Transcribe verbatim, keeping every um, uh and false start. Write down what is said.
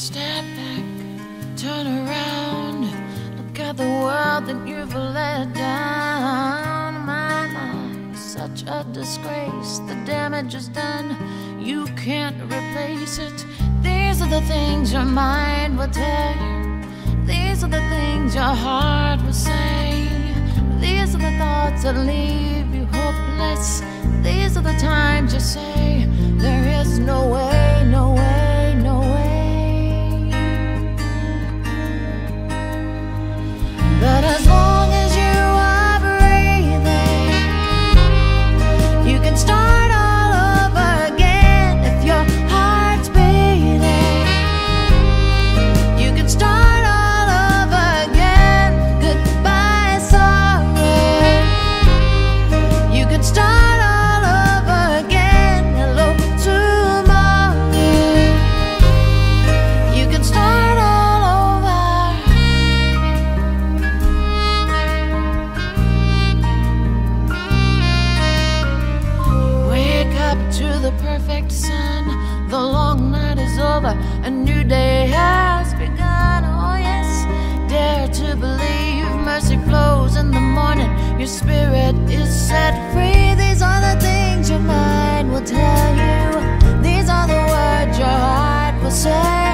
Step back, turn around, look at the world that you've let down. My mind is such a disgrace, the damage is done, you can't replace it. These are the things your mind will tell you, these are the things your heart will say, these are the thoughts that leave you hopeless, these are the times you say, there is no way, no way. But as long as you are breathing, you can start all over again. If your heart's beating, you can start all over again. Goodbye sorrow, you can start all over again. Hello tomorrow, you can start. The perfect sun, the long night is over, a new day has begun. Oh yes, dare to believe mercy flows in the morning, your spirit is set free. These are the things your mind will tell you, these are the words your heart will say.